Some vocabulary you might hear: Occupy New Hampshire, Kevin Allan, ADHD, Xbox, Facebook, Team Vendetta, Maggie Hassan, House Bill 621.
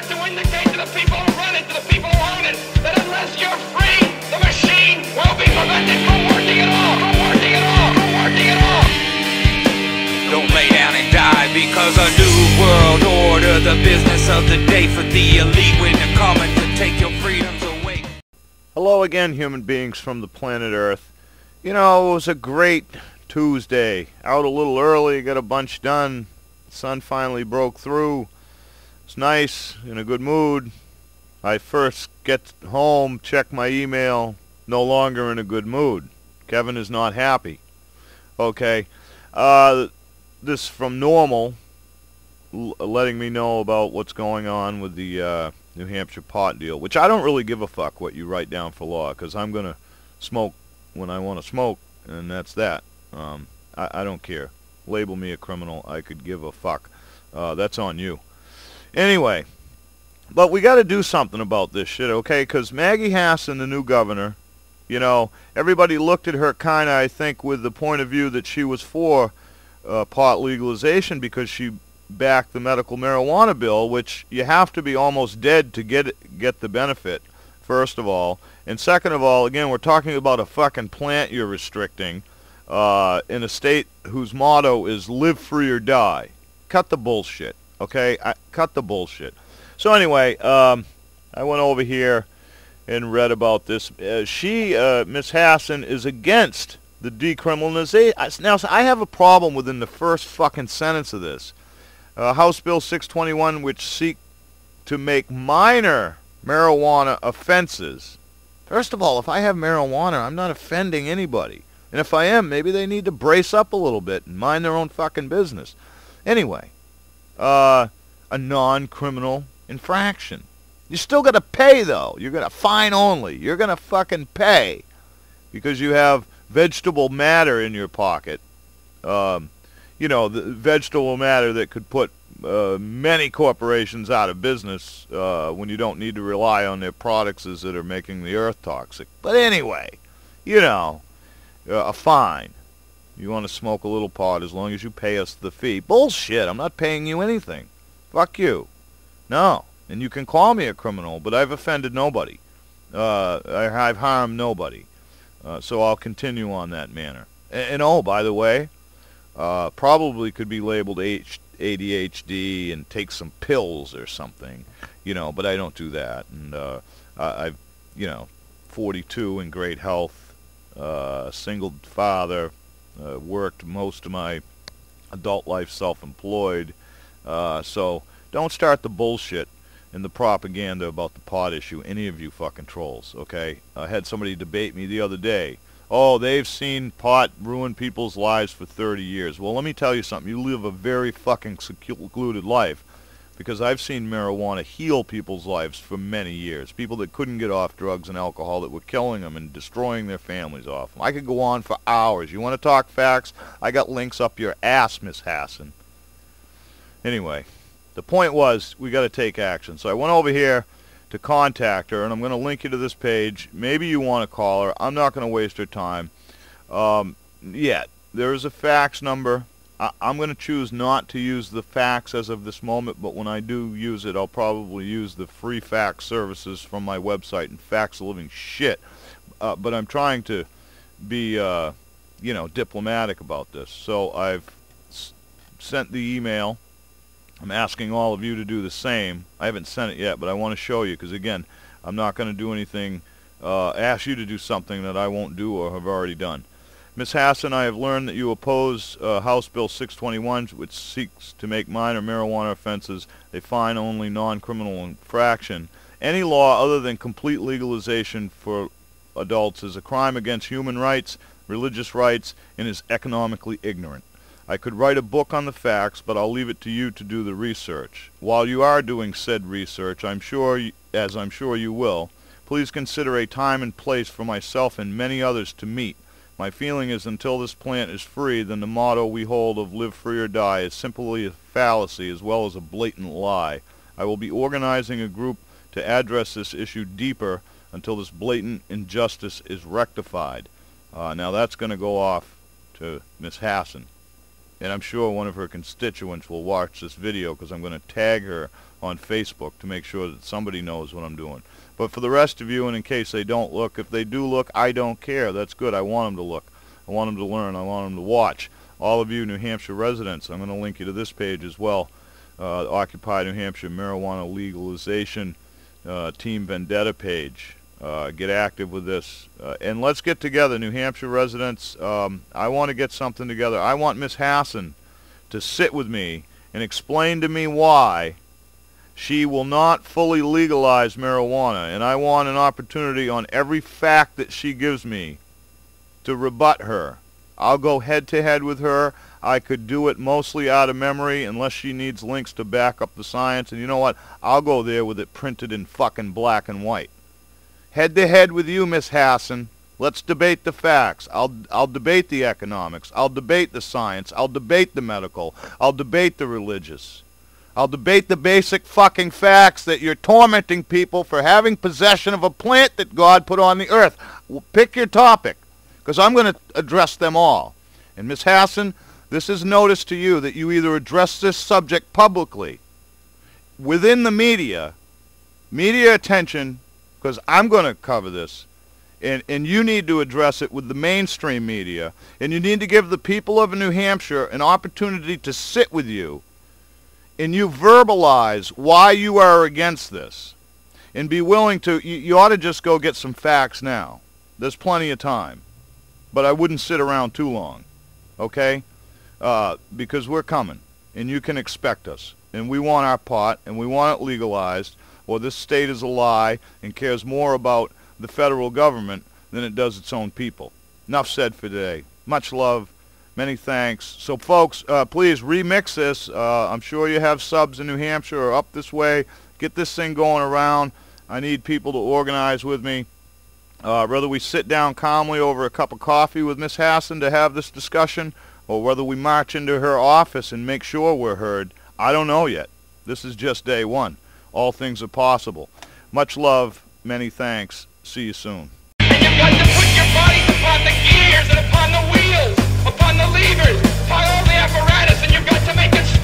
got to indicate to the people who run it, to the people who own it, that unless you're free, the machine will be prevented from working at all, from working at all, from working at all. Don't lay down and die because a new world order, the business of the day for the elite when they're coming to take your freedoms away. Hello again, human beings from the planet Earth. You know, it was a great Tuesday. Out a little early, got a bunch done. The sun finally broke through. It's nice, in a good mood. I first get home, check my email, no longer in a good mood. Kevin is not happy. Okay, this from Normal, letting me know about what's going on with the New Hampshire pot deal, which I don't really give a fuck what you write down for law, because I'm going to smoke when I want to smoke, and that's that. I don't care. Label me a criminal, I could give a fuck. That's on you. Anyway, but we got to do something about this shit, okay? Because Maggie Hassan, the new governor, you know, everybody looked at her kind of, I think, with the point of view that she was for pot legalization because she backed the medical marijuana bill, which you have to be almost dead to get the benefit, first of all. And second of all, again, we're talking about a fucking plant you're restricting in a state whose motto is live free or die. Cut the bullshit. Okay, cut the bullshit. So anyway, I went over here and read about this. Ms. Hassan, is against the decriminalization. Now, so I have a problem within the first fucking sentence of this. House Bill 621, which seek to make minor marijuana offenses. First of all, if I have marijuana, I'm not offending anybody. And if I am, maybe they need to brace up a little bit and mind their own fucking business. Anyway. A non-criminal infraction. You still got to pay, though. You're going to fine only. You're going to fucking pay because you have vegetable matter in your pocket. You know, the vegetable matter that could put many corporations out of business when you don't need to rely on their products that are making the earth toxic. But anyway, you know, a fine. You want to smoke a little pot as long as you pay us the fee. Bullshit, I'm not paying you anything. Fuck you. No, and you can call me a criminal, but I've offended nobody. I've harmed nobody. So I'll continue on that manner. And oh, by the way, probably could be labeled ADHD and take some pills or something, you know, but I don't do that. And I've, you know, 42 in great health, single father, worked most of my adult life self-employed, so don't start the bullshit and the propaganda about the pot issue, any of you fucking trolls, okay? I had somebody debate me the other day. Oh, they've seen pot ruin people's lives for 30 years. Well, let me tell you something. You live a very fucking secluded life because I've seen marijuana heal people's lives for many years. People that couldn't get off drugs and alcohol that were killing them and destroying their families off them. I could go on for hours. You want to talk facts? I got links up your ass, Miss Hassan. Anyway, the point was we got to take action. So I went over here to contact her, and I'm going to link you to this page. Maybe you want to call her. I'm not going to waste her time yet. There is a fax number. I'm going to choose not to use the fax as of this moment, but when I do use it, I'll probably use the free fax services from my website and fax the living shit. But I'm trying to be, you know, diplomatic about this. So I've sent the email. I'm asking all of you to do the same. I haven't sent it yet, but I want to show you because, again, I'm not going to do anything, ask you to do something that I won't do or have already done. Ms. Hassan, I have learned that you oppose House Bill 621, which seeks to make minor marijuana offenses a fine-only non-criminal infraction. Any law other than complete legalization for adults is a crime against human rights, religious rights, and is economically ignorant. I could write a book on the facts, but I'll leave it to you to do the research. While you are doing said research, as I'm sure you will, please consider a time and place for myself and many others to meet. My feeling is until this plant is free, then the motto we hold of live free or die is simply a fallacy as well as a blatant lie. I will be organizing a group to address this issue deeper until this blatant injustice is rectified. Now that's going to go off to Ms. Hassan. and I'm sure one of her constituents will watch this video because I'm going to tag her on Facebook to make sure that somebody knows what I'm doing. But for the rest of you, and in case they don't look, if they do look, I don't care. That's good. I want them to look. I want them to learn. I want them to watch. All of you New Hampshire residents, I'm going to link you to this page as well. Occupy New Hampshire Marijuana Legalization Team Vendetta page. Get active with this. And let's get together, New Hampshire residents. I want to get something together. I want Miss Hassan to sit with me and explain to me why she will not fully legalize marijuana. And I want an opportunity on every fact that she gives me to rebut her. I'll go head-to-head with her. I could do it mostly out of memory unless she needs links to back up the science. And you know what? I'll go there with it printed in fucking black and white. Head to head with you, Miss Hassan. Let's debate the facts. I'll debate the economics. I'll debate the science. I'll debate the medical. I'll debate the religious. I'll debate the basic fucking facts that you're tormenting people for having possession of a plant that God put on the earth. Pick your topic, because I'm going to address them all. And Miss Hassan, this is notice to you that you either address this subject publicly, within the media, media attention, because I'm going to cover this, and you need to address it with the mainstream media, and you need to give the people of New Hampshire an opportunity to sit with you, and you verbalize why you are against this, and be willing to, you ought to just go get some facts now. There's plenty of time, but I wouldn't sit around too long, okay? Because we're coming, and you can expect us, and we want our pot, and we want it legalized, or this state is a lie and cares more about the federal government than it does its own people. Enough said for today. Much love. Many thanks. So folks, please remix this. I'm sure you have subs in New Hampshire or up this way. Get this thing going around. I need people to organize with me. Whether we sit down calmly over a cup of coffee with Miss Hassan to have this discussion, or whether we march into her office and make sure we're heard, I don't know yet. This is just day one. All things are possible. Much love, many thanks. See you soon. And you've got to put your bodies upon the gears and upon the wheels, upon the levers, upon all the apparatus, and you've got to make it